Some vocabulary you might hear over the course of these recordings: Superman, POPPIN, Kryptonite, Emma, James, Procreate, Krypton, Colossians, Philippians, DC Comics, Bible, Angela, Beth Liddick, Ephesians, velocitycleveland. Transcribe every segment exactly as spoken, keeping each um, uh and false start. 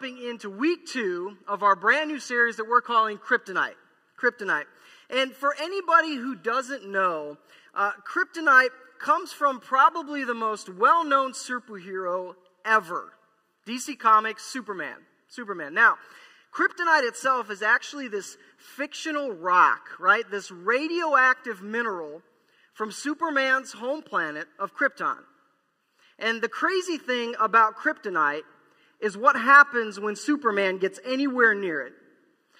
jumping into week two of our brand new series that we're calling Kryptonite. Kryptonite. And for anybody who doesn't know, uh, Kryptonite comes from probably the most well-known superhero ever. D C Comics, Superman. Superman. Now, Kryptonite itself is actually this fictional rock, right? This radioactive mineral from Superman's home planet of Krypton. And the crazy thing about Kryptonite is what happens when Superman gets anywhere near it.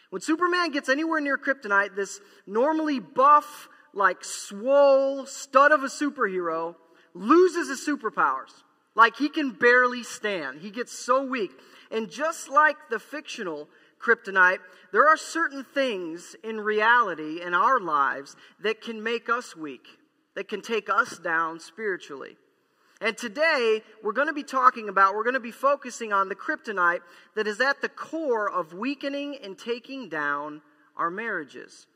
When Superman gets anywhere near Kryptonite, this normally buff, like swole stud of a superhero loses his superpowers. Like he can barely stand. He gets so weak. And just like the fictional Kryptonite, there are certain things in reality in our lives that can make us weak, that can take us down spiritually. And today, we're going to be talking about, we're going to be focusing on the kryptonite that is at the core of weakening and taking down our marriages.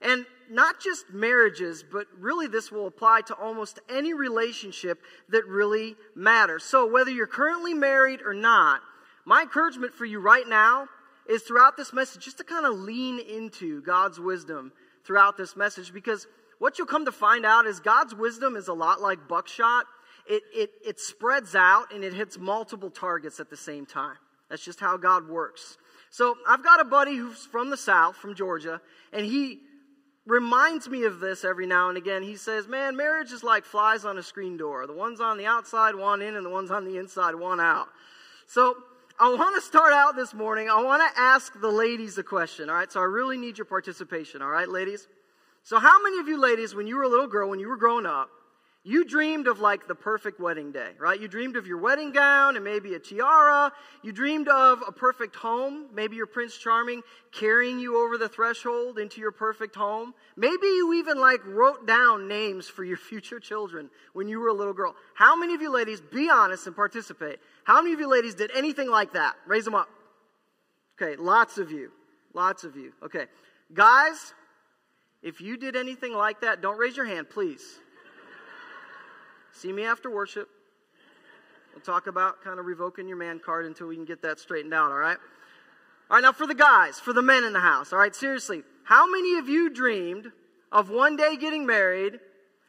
And not just marriages, but really this will apply to almost any relationship that really matters. So whether you're currently married or not, my encouragement for you right now is throughout this message just to kind of lean into God's wisdom throughout this message. Because what you'll come to find out is God's wisdom is a lot like buckshot. It, it, it spreads out and it hits multiple targets at the same time. That's just how God works. So I've got a buddy who's from the South, from Georgia, and he reminds me of this every now and again. He says, man, marriage is like flies on a screen door. The ones on the outside want in and the ones on the inside want out. So I want to start out this morning. I want to ask the ladies a question, all right? So I really need your participation, all right, ladies? So how many of you ladies, when you were a little girl, when you were growing up, you dreamed of like the perfect wedding day, right? You dreamed of your wedding gown and maybe a tiara. You dreamed of a perfect home. Maybe your Prince Charming carrying you over the threshold into your perfect home. Maybe you even like wrote down names for your future children when you were a little girl. How many of you ladies, be honest and participate, how many of you ladies did anything like that? Raise them up. Okay, lots of you. Lots of you. Okay. Guys, if you did anything like that, don't raise your hand, please. See me after worship. We'll talk about kind of revoking your man card until we can get that straightened out, all right? All right, now for the guys, for the men in the house, all right, seriously. How many of you dreamed of one day getting married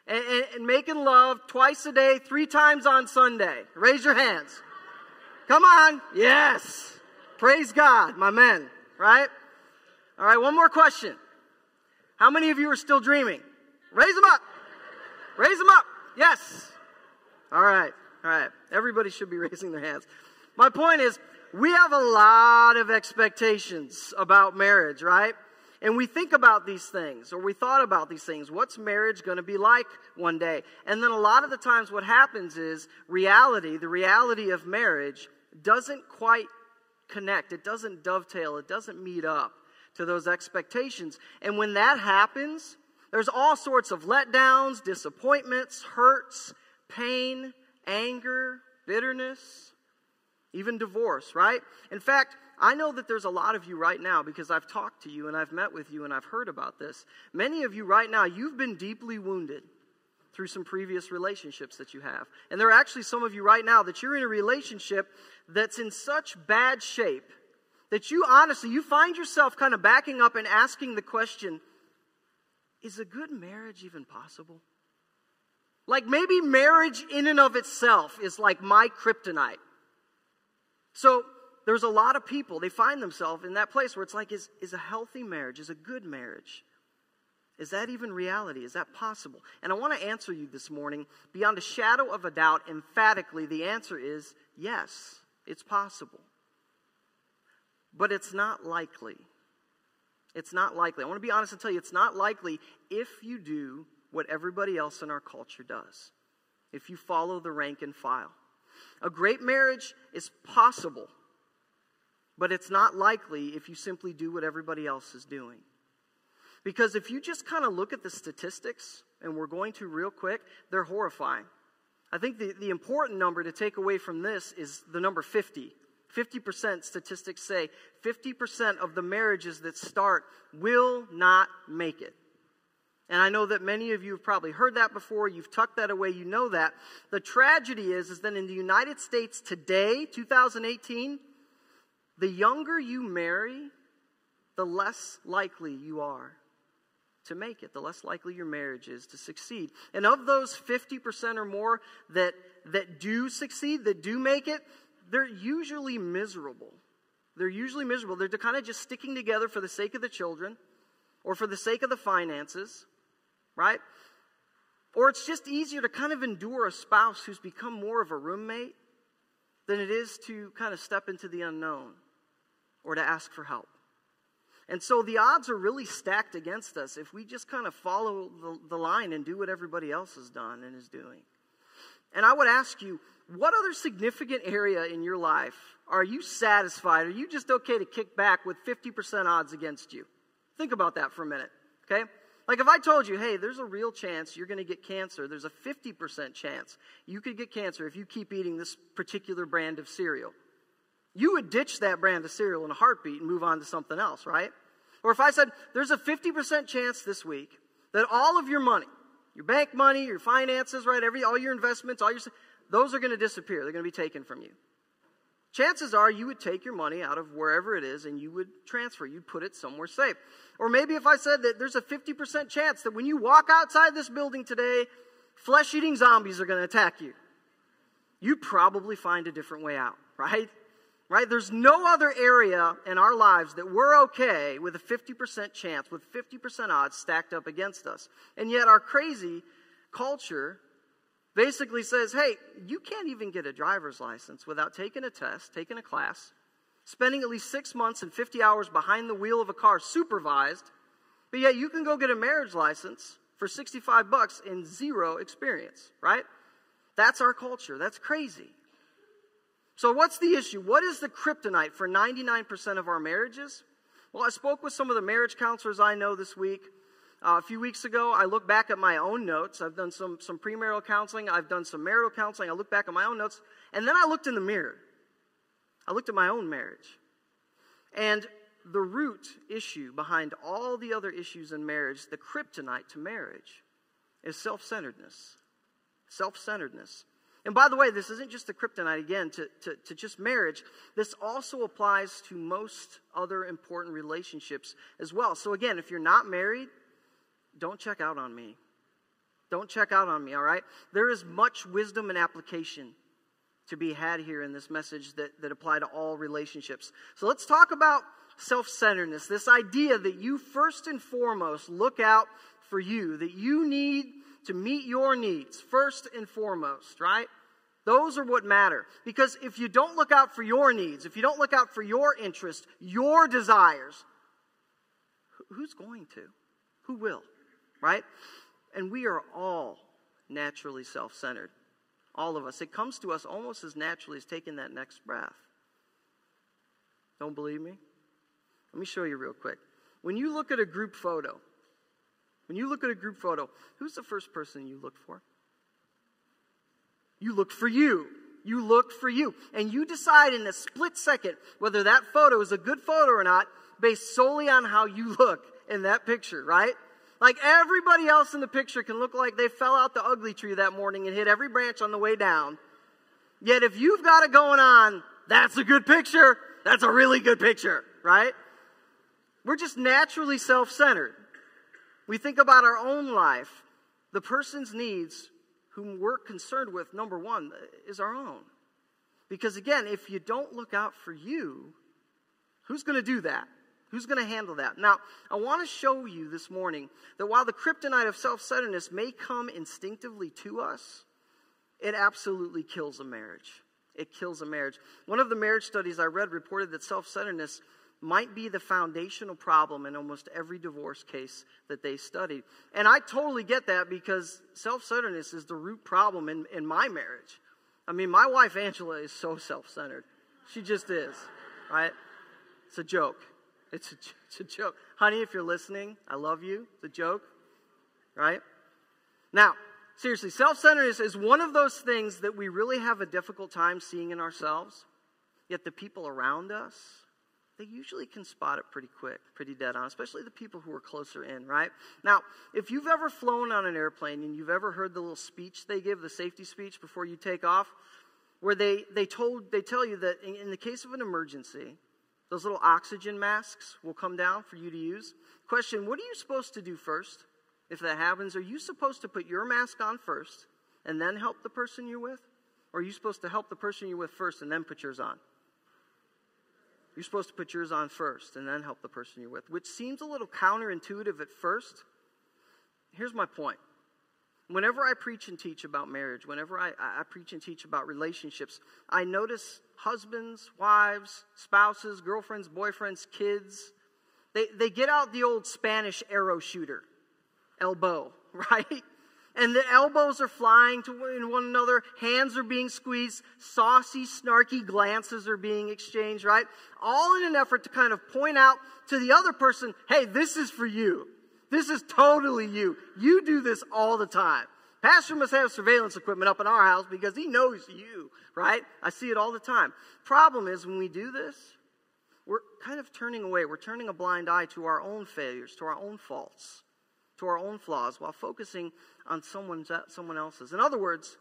and, and, and making love twice a day, three times on Sunday? Raise your hands. Come on. Yes. Praise God, my men, right? All right, one more question. How many of you are still dreaming? Raise them up. Raise them up. Yes. All right. All right. Everybody should be raising their hands. My point is, we have a lot of expectations about marriage, right? And we think about these things, or we thought about these things. What's marriage going to be like one day? And then a lot of the times what happens is reality, the reality of marriage, doesn't quite connect. It doesn't dovetail. It doesn't meet up to those expectations. And when that happens, there's all sorts of letdowns, disappointments, hurts, pain, anger, bitterness, even divorce, right? In fact, I know that there's a lot of you right now because I've talked to you and I've met with you and I've heard about this. Many of you right now, you've been deeply wounded through some previous relationships that you have. And there are actually some of you right now that you're in a relationship that's in such bad shape that you honestly, you find yourself kind of backing up and asking the question, is a good marriage even possible? Like maybe marriage in and of itself is like my kryptonite. So there's a lot of people, they find themselves in that place where it's like, is, is a healthy marriage, is a good marriage, is that even reality? Is that possible? And I want to answer you this morning, beyond a shadow of a doubt, emphatically, the answer is yes, it's possible. But it's not likely. It's not likely. I want to be honest and tell you, it's not likely if you do what everybody else in our culture does. If you follow the rank and file. A great marriage is possible, but it's not likely if you simply do what everybody else is doing. Because if you just kind of look at the statistics, and we're going to real quick, they're horrifying. I think the, the important number to take away from this is the number fifty. fifty percent, statistics say, fifty percent of the marriages that start will not make it. And I know that many of you have probably heard that before. You've tucked that away. You know that. The tragedy is, is that in the United States today, two thousand eighteen, The younger you marry, the less likely you are to make it, the less likely your marriage is to succeed. And of those fifty percent or more that, that do succeed, that do make it, they're usually miserable. They're usually miserable. They're kind of just sticking together for the sake of the children or for the sake of the finances, right? Or it's just easier to kind of endure a spouse who's become more of a roommate than it is to kind of step into the unknown or to ask for help. And so the odds are really stacked against us if we just kind of follow the, the line and do what everybody else has done and is doing. And I would ask you, what other significant area in your life are you satisfied? Are you just okay to kick back with fifty percent odds against you? Think about that for a minute, okay? Like if I told you, hey, there's a real chance you're going to get cancer. There's a fifty percent chance you could get cancer if you keep eating this particular brand of cereal. You would ditch that brand of cereal in a heartbeat and move on to something else, right? Or if I said, there's a fifty percent chance this week that all of your money, your bank money, your finances, right, every, all your investments, all your, those are going to disappear. They're going to be taken from you. Chances are you would take your money out of wherever it is and you would transfer. You'd put it somewhere safe. Or maybe if I said that there's a fifty percent chance that when you walk outside this building today, flesh-eating zombies are going to attack you. You'd probably find a different way out, right? Right? There's no other area in our lives that we're okay with a fifty percent chance, with fifty percent odds stacked up against us. And yet our crazy culture basically says, hey, you can't even get a driver's license without taking a test, taking a class, spending at least six months and fifty hours behind the wheel of a car supervised, but yet you can go get a marriage license for sixty-five bucks and zero experience, right? That's our culture. That's crazy. So what's the issue? What is the kryptonite for ninety-nine percent of our marriages? Well, I spoke with some of the marriage counselors I know this week. Uh, a few weeks ago, I looked back at my own notes. I've done some, some premarital counseling. I've done some marital counseling. I looked back at my own notes. And then I looked in the mirror. I looked at my own marriage. And the root issue behind all the other issues in marriage, the kryptonite to marriage, is self-centeredness. Self-centeredness. And by the way, this isn't just the kryptonite, again, to, to, to just marriage. This also applies to most other important relationships as well. So again, if you're not married, don't check out on me. Don't check out on me, all right? There is much wisdom and application to be had here in this message that, that apply to all relationships. So let's talk about self-centeredness, this idea that you first and foremost look out for you, that you need to meet your needs first and foremost, right? Those are what matter. Because if you don't look out for your needs, if you don't look out for your interests, your desires, who's going to? Who will, right? And we are all naturally self-centered. All of us. It comes to us almost as naturally as taking that next breath. Don't believe me? Let me show you real quick. When you look at a group photo, When you look at a group photo, who's the first person you look for? You look for you. You look for you. And you decide in a split second whether that photo is a good photo or not based solely on how you look in that picture, right? Like everybody else in the picture can look like they fell out the ugly tree that morning and hit every branch on the way down. Yet if you've got it going on, that's a good picture. That's a really good picture, right? We're just naturally self-centered. We think about our own life. The person's needs, whom we're concerned with, number one, is our own. Because again, if you don't look out for you, who's going to do that? Who's going to handle that? Now, I want to show you this morning that while the kryptonite of self-centeredness may come instinctively to us, it absolutely kills a marriage. It kills a marriage. One of the marriage studies I read reported that self-centeredness might be the foundational problem in almost every divorce case that they studied. And I totally get that because self-centeredness is the root problem in, in my marriage. I mean, my wife, Angela, is so self-centered. She just is, right? It's a joke. It's a, it's a joke. Honey, if you're listening, I love you. It's a joke, right? Now, seriously, self-centeredness is one of those things that we really have a difficult time seeing in ourselves, yet the people around us, they usually can spot it pretty quick, pretty dead on, especially the people who are closer in, right? Now, if you've ever flown on an airplane and you've ever heard the little speech they give, the safety speech before you take off, where they, they, told, they tell you that in, in the case of an emergency, Those little oxygen masks will come down for you to use. Question, what are you supposed to do first? If that happens, are you supposed to put your mask on first and then help the person you're with? Or are you supposed to help the person you're with first and then put yours on? You're supposed to put yours on first and then help the person you're with, which seems a little counterintuitive at first. Here's my point. Whenever I preach and teach about marriage, whenever I, I preach and teach about relationships, I notice husbands, wives, spouses, girlfriends, boyfriends, kids, they, they get out the old Spanish arrow shooter, elbow, right? And the elbows are flying to one another, hands are being squeezed, saucy, snarky glances are being exchanged, right? All in an effort to kind of point out to the other person, hey, this is for you. This is totally you. You do this all the time. Pastor must have surveillance equipment up in our house because he knows you, right? I see it all the time. Problem is, when we do this, we're kind of turning away. We're turning a blind eye to our own failures, to our own faults, to our own flaws, while focusing on someone's, someone else's. In other words,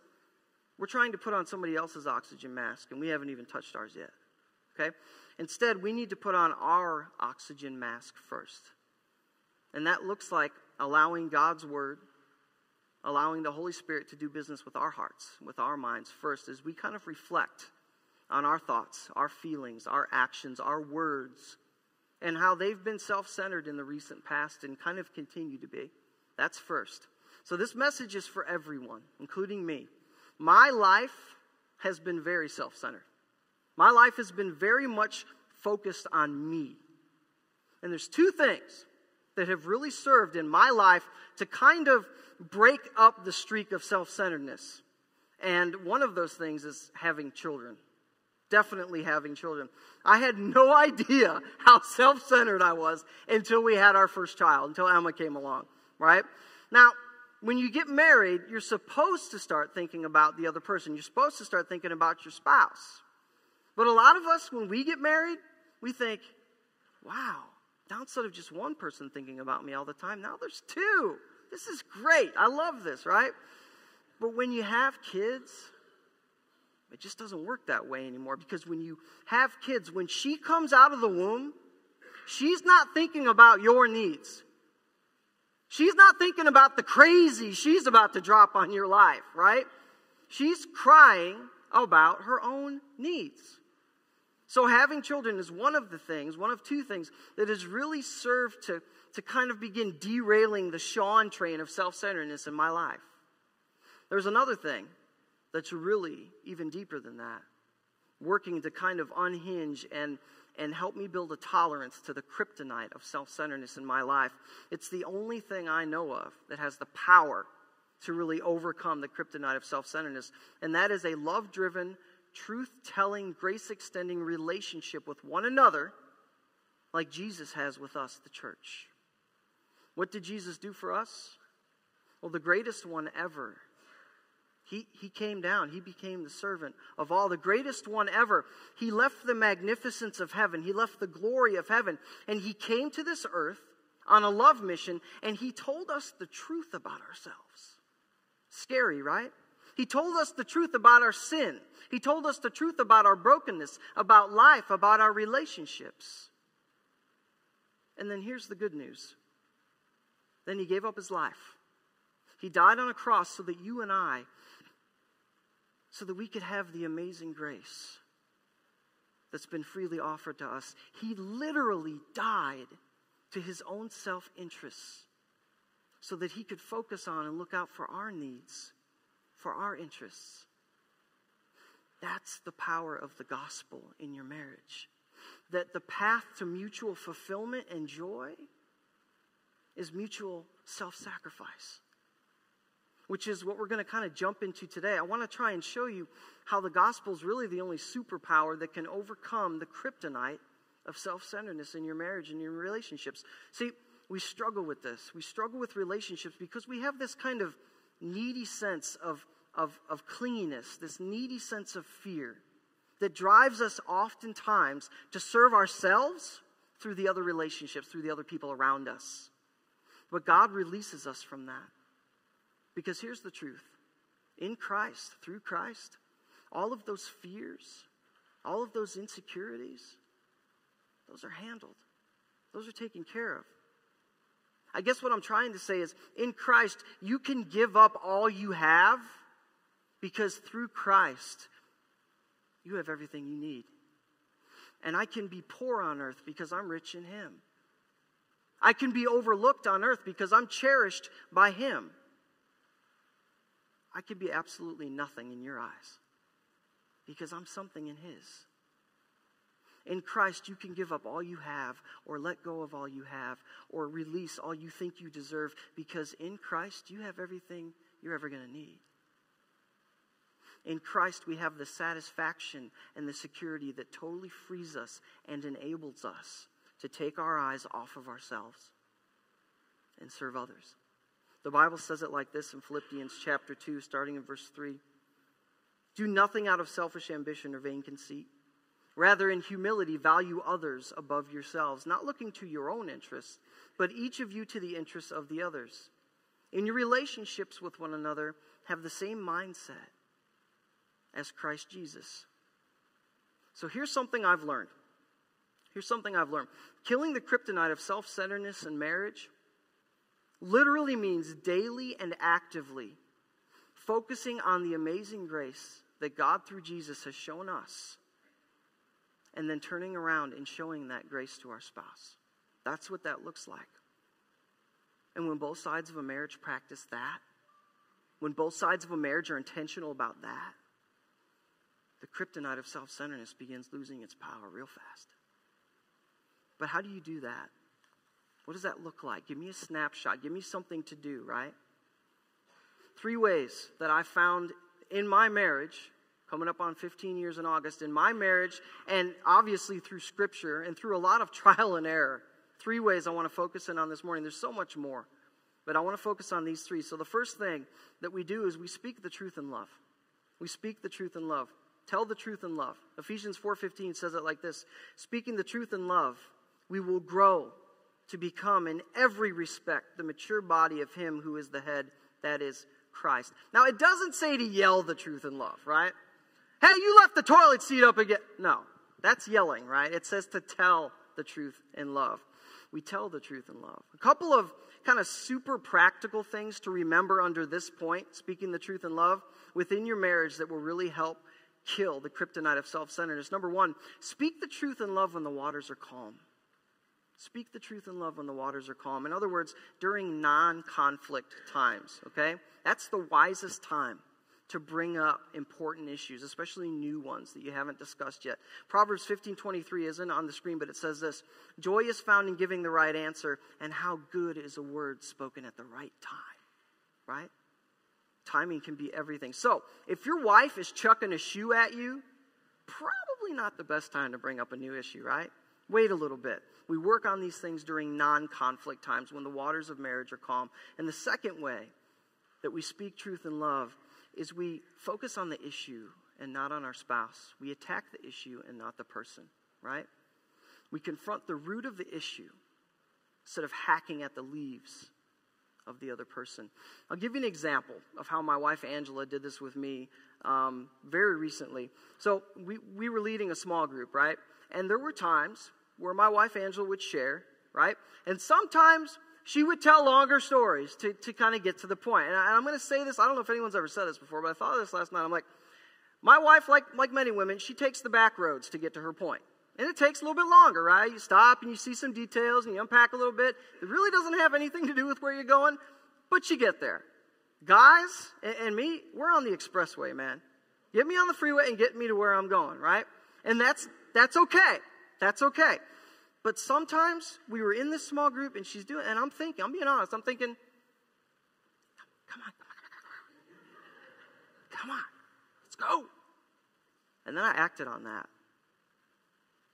we're trying to put on somebody else's oxygen mask, and we haven't even touched ours yet, okay? Instead, we need to put on our oxygen mask first. And that looks like allowing God's word, allowing the Holy Spirit to do business with our hearts, with our minds first, as we kind of reflect on our thoughts, our feelings, our actions, our words, and how they've been self-centered in the recent past and kind of continue to be. That's first. So this message is for everyone, including me. My life has been very self-centered. My life has been very much focused on me. And there's two things that have really served in my life to kind of break up the streak of self-centeredness. And one of those things is having children. Definitely having children. I had no idea how self-centered I was until we had our first child, until Emma came along, right? Now, when you get married, you're supposed to start thinking about the other person. You're supposed to start thinking about your spouse. But a lot of us, when we get married, we think, wow, now instead of just one person thinking about me all the time, now there's two. This is great. I love this, right? But when you have kids, it just doesn't work that way anymore, because when you have kids, when she comes out of the womb, she's not thinking about your needs. She's not thinking about the crazy she's about to drop on your life, right? She's crying about her own needs. So having children is one of the things, one of two things, that has really served to, to kind of begin derailing the Sean train of self-centeredness in my life. There's another thing that's really even deeper than that, working to kind of unhinge and, and help me build a tolerance to the kryptonite of self-centeredness in my life. It's the only thing I know of that has the power to really overcome the kryptonite of self-centeredness, and that is a love-driven, truth-telling, grace-extending relationship with one another like Jesus has with us, the church. What did Jesus do for us? Well, the greatest one ever. He, he came down. He became the servant of all. The greatest one ever. He left the magnificence of heaven. He left the glory of heaven. And he came to this earth on a love mission, and he told us the truth about ourselves. Scary, right? He told us the truth about our sin. He told us the truth about our brokenness, about life, about our relationships. And then here's the good news. Then he gave up his life. He died on a cross so that you and I, so that we could have the amazing grace that's been freely offered to us. He literally died to his own self-interests so that he could focus on and look out for our needs, for our interests. That's the power of the gospel in your marriage. That the path to mutual fulfillment and joy is mutual self-sacrifice, which is what we're going to kind of jump into today. I want to try and show you how the gospel is really the only superpower that can overcome the kryptonite of self-centeredness in your marriage and your relationships. See, we struggle with this. We struggle with relationships because we have this kind of needy sense of, of, of clinginess, this needy sense of fear that drives us oftentimes to serve ourselves through the other relationships, through the other people around us. But God releases us from that. Because here's the truth. In Christ, through Christ, all of those fears, all of those insecurities, Those are handled. Those are taken care of. I guess what I'm trying to say is, in Christ, you can give up all you have, because through Christ, you have everything you need. And I can be poor on earth because I'm rich in Him. I can be overlooked on earth because I'm cherished by Him. I could be absolutely nothing in your eyes because I'm something in His. In Christ, you can give up all you have, or let go of all you have, or release all you think you deserve, because in Christ, you have everything you're ever going to need. In Christ, we have the satisfaction and the security that totally frees us and enables us to take our eyes off of ourselves and serve others. The Bible says it like this in Philippians chapter two, starting in verse three. Do nothing out of selfish ambition or vain conceit. Rather, in humility, value others above yourselves, not looking to your own interests, but each of you to the interests of the others. In your relationships with one another, have the same mindset as Christ Jesus. So here's something I've learned. Here's something I've learned. Killing the kryptonite of self-centeredness in marriage literally means daily and actively focusing on the amazing grace that God through Jesus has shown us, and then turning around and showing that grace to our spouse. That's what that looks like. And when both sides of a marriage practice that, when both sides of a marriage are intentional about that, the kryptonite of self-centeredness begins losing its power real fast. But how do you do that? What does that look like? Give me a snapshot. Give me something to do, right? Three ways that I found in my marriage, coming up on fifteen years in August, in my marriage, and obviously through Scripture and through a lot of trial and error. Three ways I want to focus in on this morning. There's so much more, but I want to focus on these three. So the first thing that we do is we speak the truth in love. We speak the truth in love. Tell the truth in love. Ephesians four fifteen says it like this. Speaking the truth in love, we will grow to become in every respect the mature body of Him who is the head, that is Christ. Now, it doesn't say to yell the truth in love, right? Hey, you left the toilet seat up again. No, that's yelling, right? It says to tell the truth in love. We tell the truth in love. A couple of kind of super practical things to remember under this point, speaking the truth in love, within your marriage that will really help kill the kryptonite of self-centeredness. Number one, speak the truth in love when the waters are calm. Speak the truth in love when the waters are calm. In other words, during non-conflict times, okay? That's the wisest time to bring up important issues, especially new ones that you haven't discussed yet. Proverbs fifteen twenty-three isn't on the screen, but it says this. Joy is found in giving the right answer, and how good is a word spoken at the right time, right? Timing can be everything. So if your wife is chucking a shoe at you, probably not the best time to bring up a new issue, right? Wait a little bit. We work on these things during non-conflict times when the waters of marriage are calm. And the second way that we speak truth in love is we focus on the issue and not on our spouse. We attack the issue and not the person, right? We confront the root of the issue instead of hacking at the leaves of the other person. I'll give you an example of how my wife Angela did this with me um, very recently. So we, we were leading a small group, right? And there were times where my wife Angela would share, right? And sometimes she would tell longer stories to, to kind of get to the point. And, I, and I'm going to say this. I don't know if anyone's ever said this before, but I thought of this last night. I'm like, my wife, like, like many women, she takes the back roads to get to her point. And it takes a little bit longer, right? You stop and you see some details and you unpack a little bit. It really doesn't have anything to do with where you're going, but you get there. Guys and, and me, we're on the expressway, man. Get me on the freeway and get me to where I'm going, right? And that's, that's okay. That's okay. But sometimes we were in this small group and she's doing, and I'm thinking, I'm being honest, I'm thinking, come on, come on, come on, come on, let's go. And then I acted on that.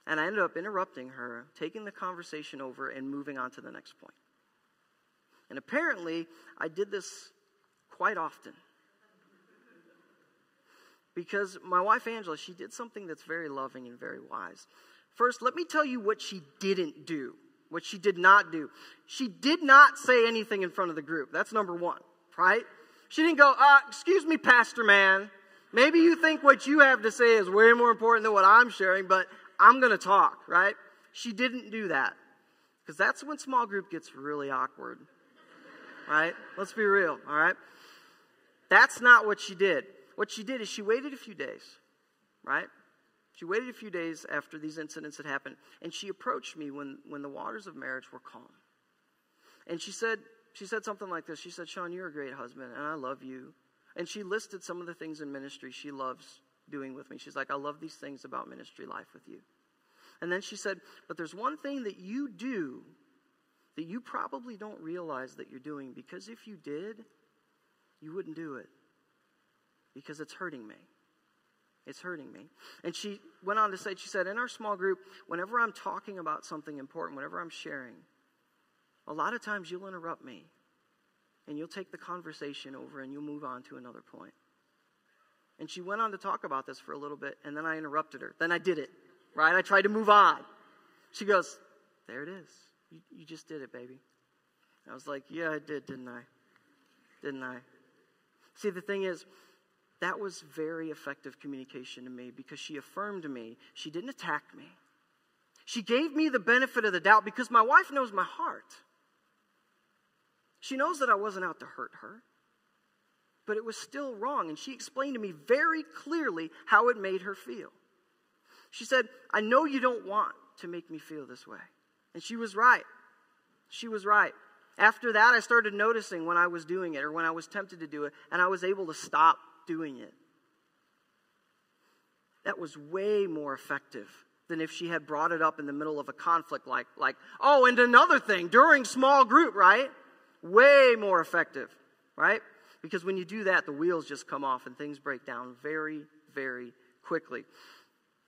And I ended up interrupting her, taking the conversation over and moving on to the next point. And apparently I did this quite often. Because my wife Angela, she did something that's very loving and very wise. First, let me tell you what she didn't do, what she did not do. She did not say anything in front of the group. That's number one, right? She didn't go, uh, excuse me, pastor man. Maybe you think what you have to say is way more important than what I'm sharing, but I'm going to talk, right? she didn't do that. Because that's when small group gets really awkward. Right? Let's be real, all right? That's not what she did. What she did is she waited a few days, right? She waited a few days after these incidents had happened, and she approached me when, when the waters of marriage were calm. And she said, she said something like this. She said, Sean, you're a great husband, and I love you. And she listed some of the things in ministry she loves doing with me. She's like, I love these things about ministry life with you. And then she said, but there's one thing that you do that you probably don't realize that you're doing, because if you did, you wouldn't do it, because it's hurting me. It's hurting me. And she went on to say, she said, in our small group, whenever I'm talking about something important, whenever I'm sharing, a lot of times you'll interrupt me and you'll take the conversation over and you'll move on to another point. And she went on to talk about this for a little bit, and then I interrupted her. Then I did it, right? I tried to move on. She goes, there it is. You, you just did it, baby. I was like, yeah, I did, didn't I? Didn't I? See, the thing is, that was very effective communication to me, because she affirmed me. She didn't attack me. She gave me the benefit of the doubt, because my wife knows my heart. She knows that I wasn't out to hurt her, but it was still wrong. And she explained to me very clearly how it made her feel. She said, I know you don't want to make me feel this way. And she was right. She was right. After that, I started noticing when I was doing it, or when I was tempted to do it, and I was able to stop doing it. That was way more effective than if she had brought it up in the middle of a conflict, like, like, oh, and another thing, during small group, right? Way more effective, right? Because when you do that, the wheels just come off and things break down very, very quickly.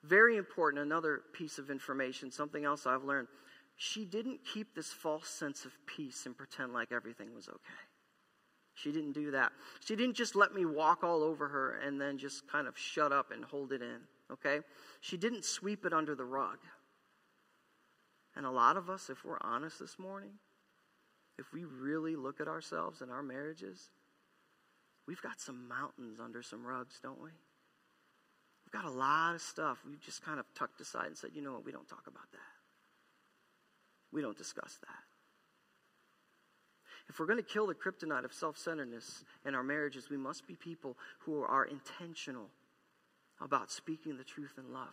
Very important, another piece of information, something else I've learned. She didn't keep this false sense of peace and pretend like everything was okay. She didn't do that. She didn't just let me walk all over her and then just kind of shut up and hold it in, okay? She didn't sweep it under the rug. And a lot of us, if we're honest this morning, if we really look at ourselves and our marriages, we've got some mountains under some rugs, don't we? We've got a lot of stuff we've just kind of tucked aside and said, you know what, we don't talk about that. We don't discuss that. If we're going to kill the kryptonite of self-centeredness in our marriages, we must be people who are intentional about speaking the truth in love.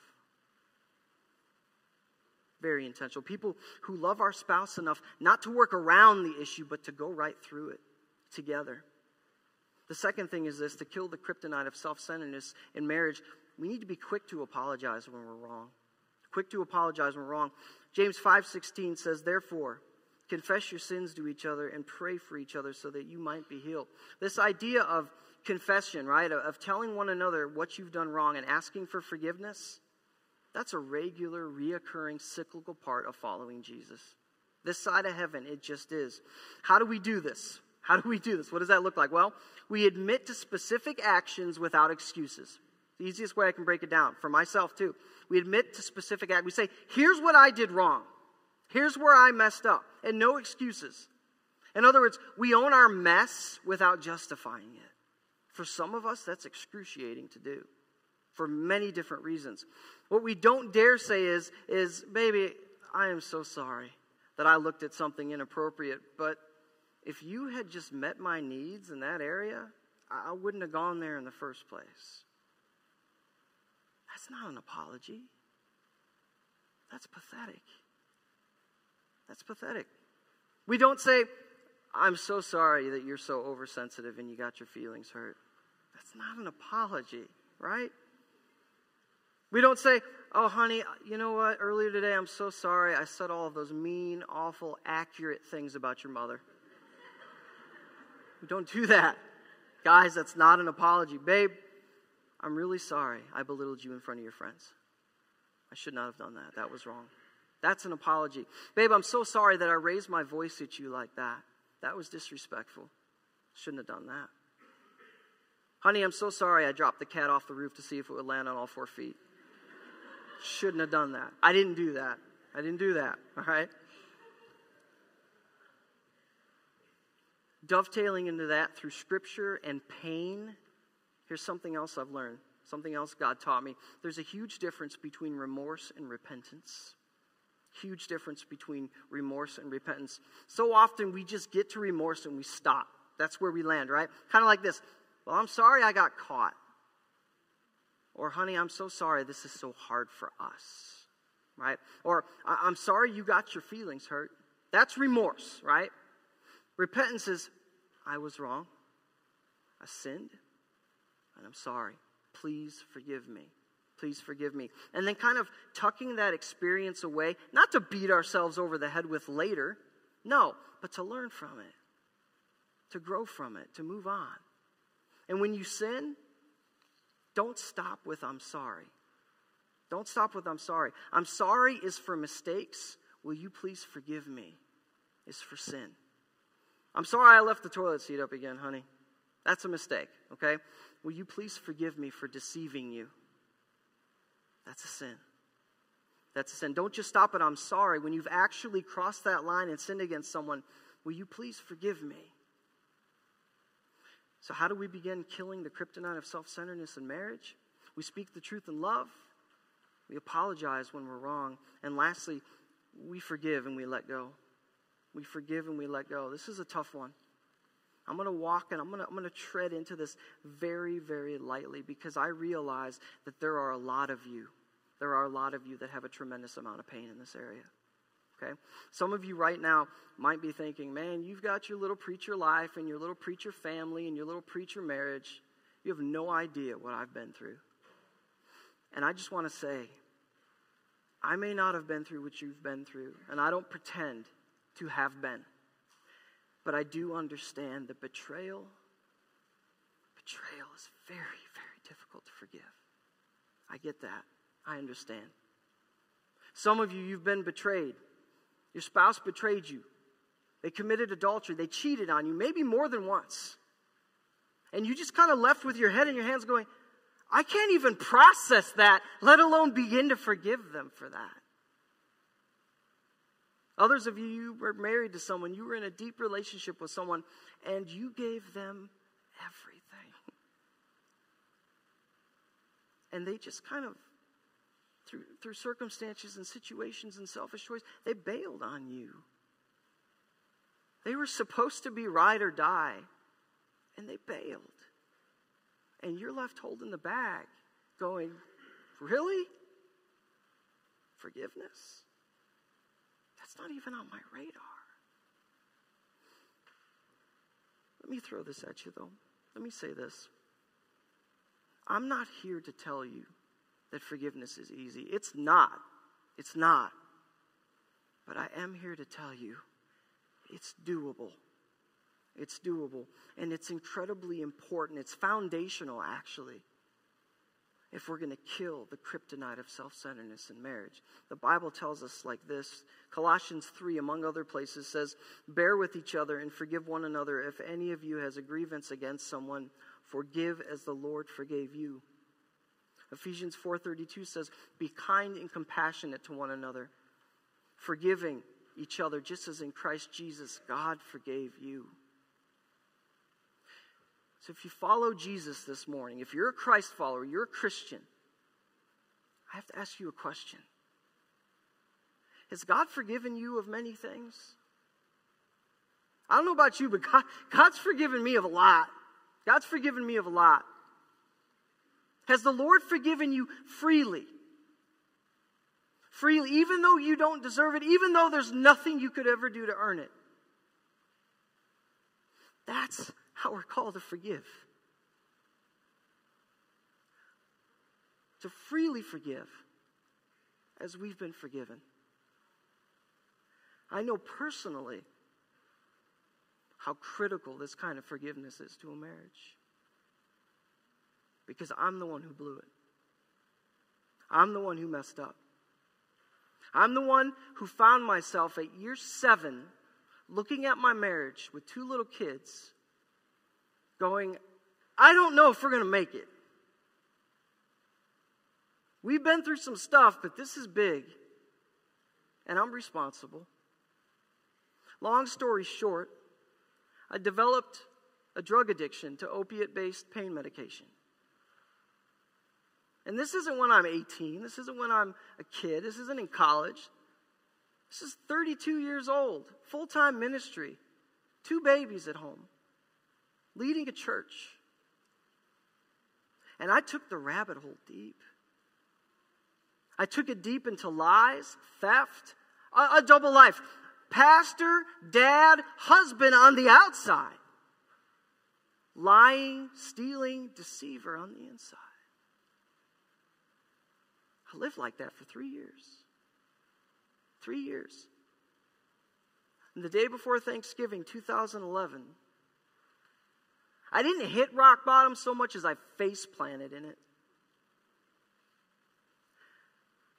Very intentional. People who love our spouse enough not to work around the issue, but to go right through it together. The second thing is this: to kill the kryptonite of self-centeredness in marriage, we need to be quick to apologize when we're wrong. Quick to apologize when we're wrong. James five sixteen says, therefore, confess your sins to each other and pray for each other so that you might be healed. This idea of confession, right, of telling one another what you've done wrong and asking for forgiveness, that's a regular, reoccurring, cyclical part of following Jesus. This side of heaven, it just is. How do we do this? How do we do this? What does that look like? Well, we admit to specific actions without excuses. The easiest way I can break it down, for myself too. We admit to specific acts. We say, here's what I did wrong. Here's where I messed up. And no excuses. In other words, we own our mess without justifying it. For some of us, that's excruciating to do, for many different reasons. What we don't dare say is, is, baby, I am so sorry that I looked at something inappropriate. But if you had just met my needs in that area, I wouldn't have gone there in the first place. That's not an apology. That's pathetic. That's pathetic. We don't say, I'm so sorry that you're so oversensitive and you got your feelings hurt. That's not an apology, right? We don't say, oh, honey, you know what? Earlier today, I'm so sorry. I said all of those mean, awful, accurate things about your mother. Don't do that. Guys, that's not an apology. Babe, I'm really sorry I belittled you in front of your friends. I should not have done that. That was wrong. That's an apology. Babe, I'm so sorry that I raised my voice at you like that. That was disrespectful. Shouldn't have done that. Honey, I'm so sorry I dropped the cat off the roof to see if it would land on all four feet. Shouldn't have done that. I didn't do that. I didn't do that, all right? Dovetailing into that through scripture and pain, here's something else I've learned, something else God taught me. There's a huge difference between remorse and repentance. Huge difference between remorse and repentance. So often we just get to remorse and we stop. That's where we land, right? Kind of like this. Well, I'm sorry I got caught. Or, honey, I'm so sorry this is so hard for us, right? Or, I- I'm sorry you got your feelings hurt. That's remorse, right? Repentance is, I was wrong. I sinned. And I'm sorry. Please forgive me. Please forgive me. And then kind of tucking that experience away, not to beat ourselves over the head with later, no, but to learn from it, to grow from it, to move on. And when you sin, don't stop with I'm sorry. Don't stop with I'm sorry. I'm sorry is for mistakes. Will you please forgive me? It's for sin. I'm sorry I left the toilet seat up again, honey. That's a mistake, okay? Will you please forgive me for deceiving you? That's a sin. That's a sin. Don't just stop at I'm sorry. When you've actually crossed that line and sinned against someone, will you please forgive me? So how do we begin killing the kryptonite of self-centeredness in marriage? We speak the truth in love. We apologize when we're wrong. And lastly, we forgive and we let go. We forgive and we let go. This is a tough one. I'm going to walk and I'm going to I'm going to tread into this very, very lightly because I realize that there are a lot of you. There are a lot of you that have a tremendous amount of pain in this area. Okay? Some of you right now might be thinking, man, you've got your little preacher life and your little preacher family and your little preacher marriage. You have no idea what I've been through. And I just want to say, I may not have been through what you've been through, and I don't pretend to have been. But I do understand that betrayal, betrayal is very, very difficult to forgive. I get that. I understand. Some of you, you've been betrayed. Your spouse betrayed you. They committed adultery. They cheated on you, maybe more than once. And you just kind of left with your head in your hands going, I can't even process that, let alone begin to forgive them for that. Others of you, you were married to someone, you were in a deep relationship with someone, and you gave them everything. And they just kind of, through, through circumstances and situations and selfish choice, they bailed on you. They were supposed to be ride or die, and they bailed. And you're left holding the bag, going, really? Forgiveness? It's not even on my radar. Let me throw this at you, though. Let me say this. I'm not here to tell you that forgiveness is easy. It's not. It's not. But I am here to tell you it's doable. It's doable. And it's incredibly important. It's foundational, actually. If we're going to kill the kryptonite of self-centeredness in marriage. The Bible tells us like this. Colossians three, among other places, says, bear with each other and forgive one another. If any of you has a grievance against someone, forgive as the Lord forgave you. Ephesians four thirty-two says, be kind and compassionate to one another, forgiving each other, just as in Christ Jesus, God forgave you. So if you follow Jesus this morning, if you're a Christ follower, you're a Christian, I have to ask you a question. Has God forgiven you of many things? I don't know about you, but God, God's forgiven me of a lot. God's forgiven me of a lot. Has the Lord forgiven you freely? Freely, even though you don't deserve it, even though there's nothing you could ever do to earn it. That's how we're called to forgive. To freely forgive as we've been forgiven. I know personally how critical this kind of forgiveness is to a marriage. Because I'm the one who blew it. I'm the one who messed up. I'm the one who found myself at year seven looking at my marriage with two little kids going, I don't know if we're going to make it. We've been through some stuff, but this is big. And I'm responsible. Long story short, I developed a drug addiction to opiate-based pain medication. And this isn't when I'm eighteen. This isn't when I'm a kid. This isn't in college. This is thirty-two years old, full-time ministry, two babies at home, leading a church. And I took the rabbit hole deep. I took it deep into lies, theft, a, a double life. Pastor, dad, husband on the outside. Lying, stealing, deceiver on the inside. I lived like that for three years. Three years. And the day before Thanksgiving, two thousand eleven, I didn't hit rock bottom so much as I face planted in it.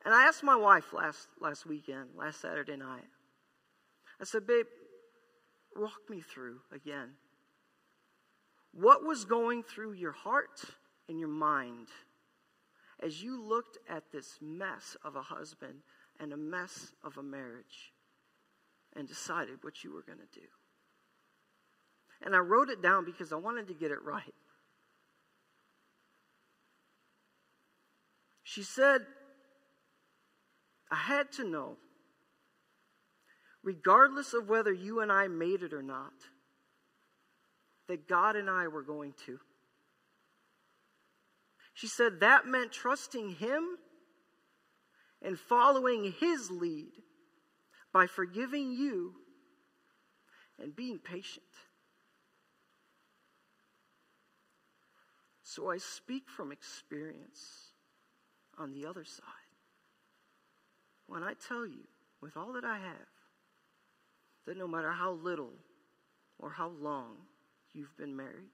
And I asked my wife last, last weekend, last Saturday night. I said, babe, walk me through again. What was going through your heart and your mind as you looked at this mess of a husband and a mess of a marriage and decided what you were going to do? And I wrote it down because I wanted to get it right. She said, I had to know, regardless of whether you and I made it or not, that God and I were going to. She said that meant trusting Him and following His lead by forgiving you and being patient. So I speak from experience on the other side. When I tell you, with all that I have, that no matter how little or how long you've been married,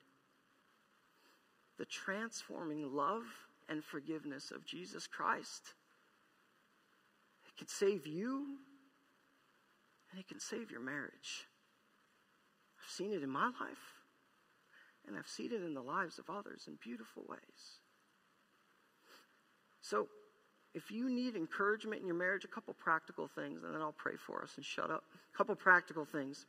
the transforming love and forgiveness of Jesus Christ, it can save you and it can save your marriage. I've seen it in my life, and I've seen it in the lives of others in beautiful ways. So, if you need encouragement in your marriage, a couple practical things, and then I'll pray for us and shut up. A couple practical things.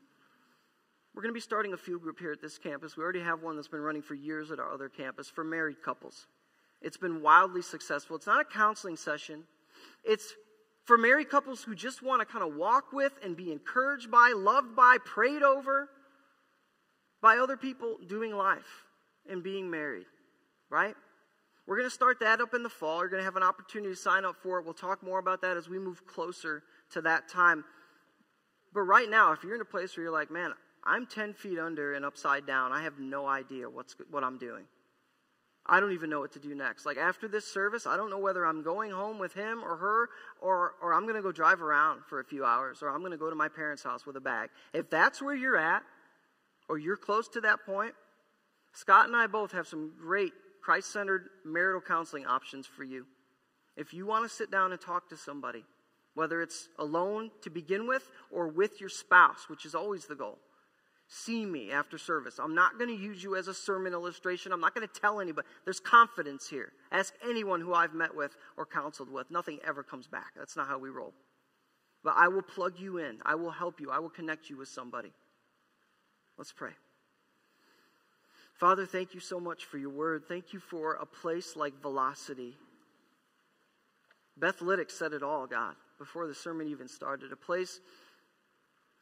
We're going to be starting a field group here at this campus. We already have one that's been running for years at our other campus for married couples. It's been wildly successful. It's not a counseling session. It's for married couples who just want to kind of walk with and be encouraged by, loved by, prayed over by other people doing life and being married, right? We're going to start that up in the fall. You're going to have an opportunity to sign up for it. We'll talk more about that as we move closer to that time. But right now, if you're in a place where you're like, man, I'm ten feet under and upside down. I have no idea what's, what I'm doing. I don't even know what to do next. Like after this service, I don't know whether I'm going home with him or her, or, or I'm going to go drive around for a few hours, or I'm going to go to my parents' house with a bag. If that's where you're at, or you're close to that point, Scott and I both have some great Christ-centered marital counseling options for you. If you want to sit down and talk to somebody, whether it's alone to begin with or with your spouse, which is always the goal, see me after service. I'm not going to use you as a sermon illustration. I'm not going to tell anybody. There's confidence here. Ask anyone who I've met with or counseled with. Nothing ever comes back. That's not how we roll. But I will plug you in. I will help you. I will connect you with somebody. Let's pray. Father, thank you so much for your word. Thank you for a place like Velocity. Beth Liddick said it all, God, before the sermon even started. A place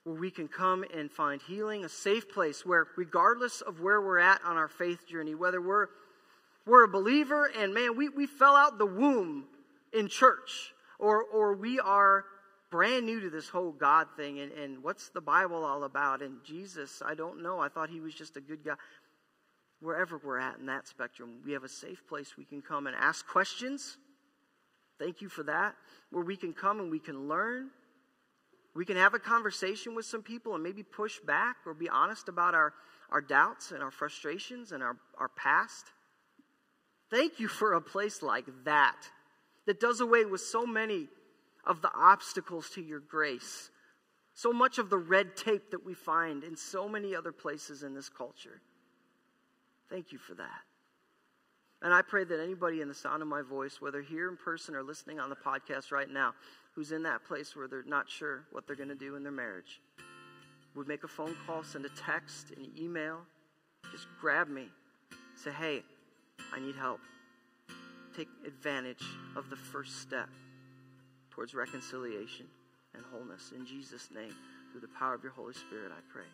where we can come and find healing. A safe place where, regardless of where we're at on our faith journey, whether we're, we're a believer and, man, we, we fell out the womb in church. Or, or we are brand new to this whole God thing. And, and what's the Bible all about? And Jesus, I don't know. I thought he was just a good guy. Wherever we're at in that spectrum, we have a safe place we can come and ask questions. Thank you for that. Where we can come and we can learn. We can have a conversation with some people and maybe push back or be honest about our, our doubts and our frustrations and our, our past. Thank you for a place like that, that does away with so many of the obstacles to your grace, so much of the red tape that we find in so many other places in this culture. Thank you for that. And I pray that anybody in the sound of my voice, whether here in person or listening on the podcast right now, who's in that place where they're not sure what they're going to do in their marriage, would make a phone call, send a text, an email, just grab me, say, hey, I need help. Take advantage of the first step towards reconciliation. and wholeness. In Jesus' name, through the power of your Holy Spirit, I pray.